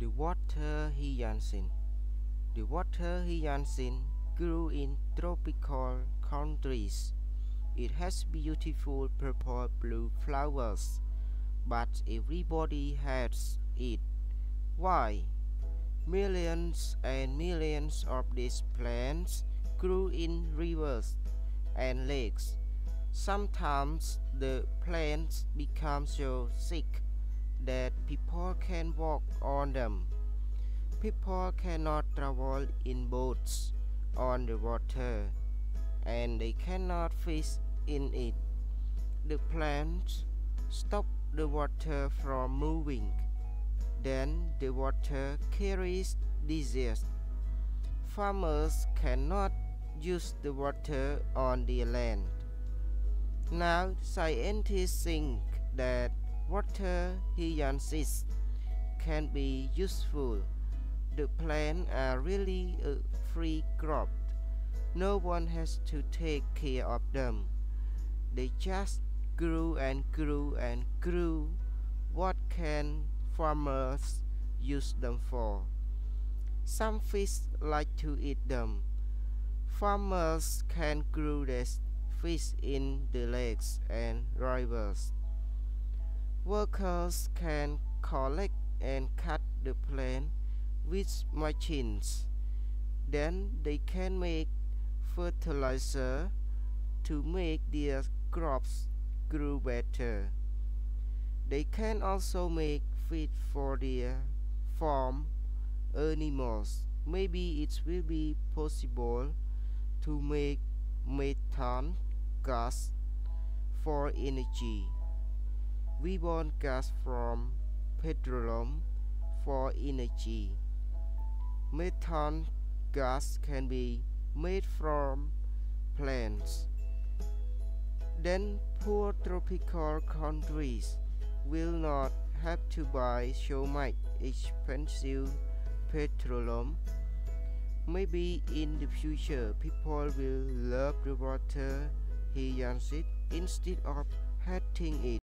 The water hyacinth grew in tropical countries. It has beautiful purple-blue flowers, but everybody hates it. Why? Millions and millions of these plants grew in rivers and lakes. Sometimes the plants become so sick that people can walk on them. People cannot travel in boats on the water, and they cannot fish in it. The plants stop the water from moving. Then the water carries disease. Farmers cannot use the water on their land. Now scientists think that water hyacinths can be useful. The plants are really a free crop. No one has to take care of them. They just grew and grew and grew. What can farmers use them for? Some fish like to eat them. Farmers can grow their fish in the lakes and rivers. Workers can collect and cut the plant with machines. Then they can make fertilizer to make their crops grow better. They can also make feed for their farm animals. Maybe it will be possible to make methane gas for energy. We want gas from petroleum for energy. Methane gas can be made from plants. Then poor tropical countries will not have to buy so much expensive petroleum. Maybe in the future people will love the water hyacinth instead of hating it.